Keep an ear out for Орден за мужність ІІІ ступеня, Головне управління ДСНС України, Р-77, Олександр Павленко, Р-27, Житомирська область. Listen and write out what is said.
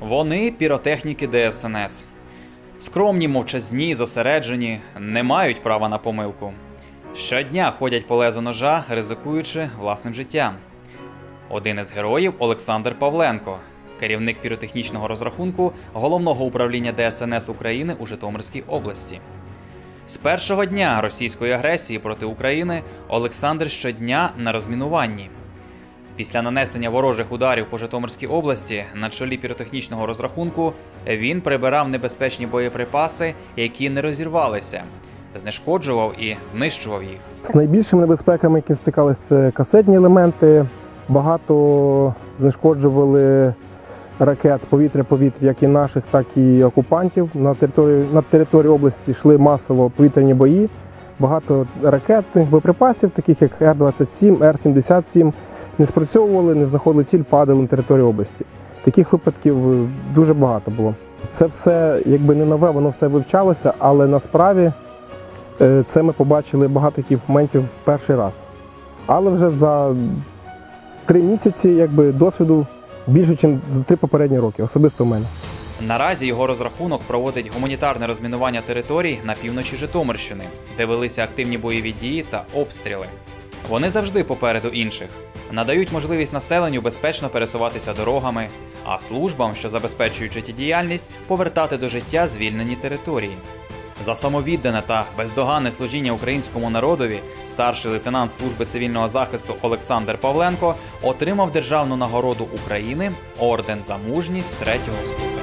Вони – піротехніки ДСНС. Скромні, мовчазні, зосереджені, не мають права на помилку. Щодня ходять по лезу ножа, ризикуючи власним життям. Один із героїв – Олександр Павленко, керівник піротехнічного розрахунку Головного управління ДСНС України у Житомирській області. З першого дня російської агресії проти України Олександр щодня на розмінуванні. Після нанесення ворожих ударів по Житомирській області на чолі піротехнічного розрахунку він прибирав небезпечні боєприпаси, які не розірвалися, знешкоджував і знищував їх. З найбільшими небезпеками, які стикалися, це касетні елементи. Багато знешкоджували ракет повітря-повітря, як і наших, так і окупантів. На території області йшли масово повітряні бої. Багато ракетних боєприпасів, таких як Р-27, Р-77, не спрацьовували, не знаходили ціль, падали на територію області. Таких випадків дуже багато було. Це все, якби не нове, воно все вивчалося, але на справі це ми побачили багато таких моментів перший раз. Але вже за 3 місяці якби досвіду більше, ніж за 3 попередні роки, особисто в мене. Наразі його розрахунок проводить гуманітарне розмінування територій на півночі Житомирщини, де велися активні бойові дії та обстріли. Вони завжди попереду інших. Надають можливість населенню безпечно пересуватися дорогами, а службам, що забезпечують життєдіяльність, повертати до життя звільнені території. За самовіддане та бездоганне служіння українському народові старший лейтенант Служби цивільного захисту Олександр Павленко отримав державну нагороду України «Орден за мужність ІІІ ступеня».